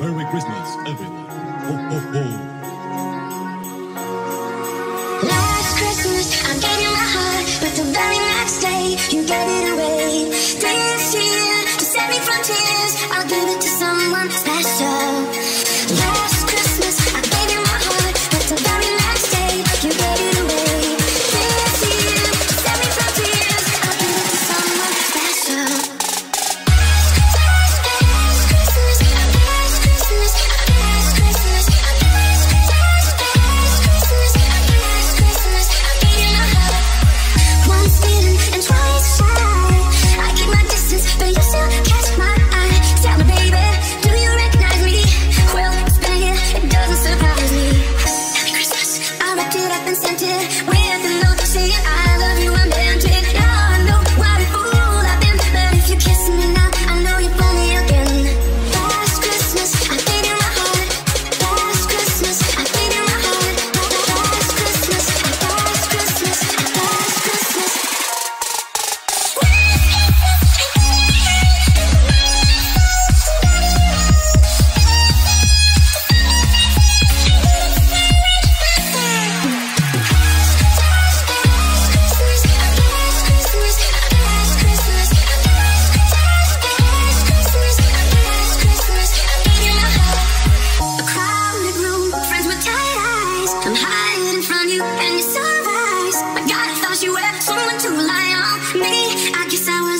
Merry Christmas, everyone. Ho, ho, ho. Last Christmas, I gave you my heart, but the very next day, you gave it away. This year, to save me from tears, I'll give it to someone special.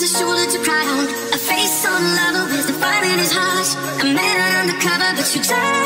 Shoulder to cry on, a face so level with the fire in his heart. I met her undercover, but you died.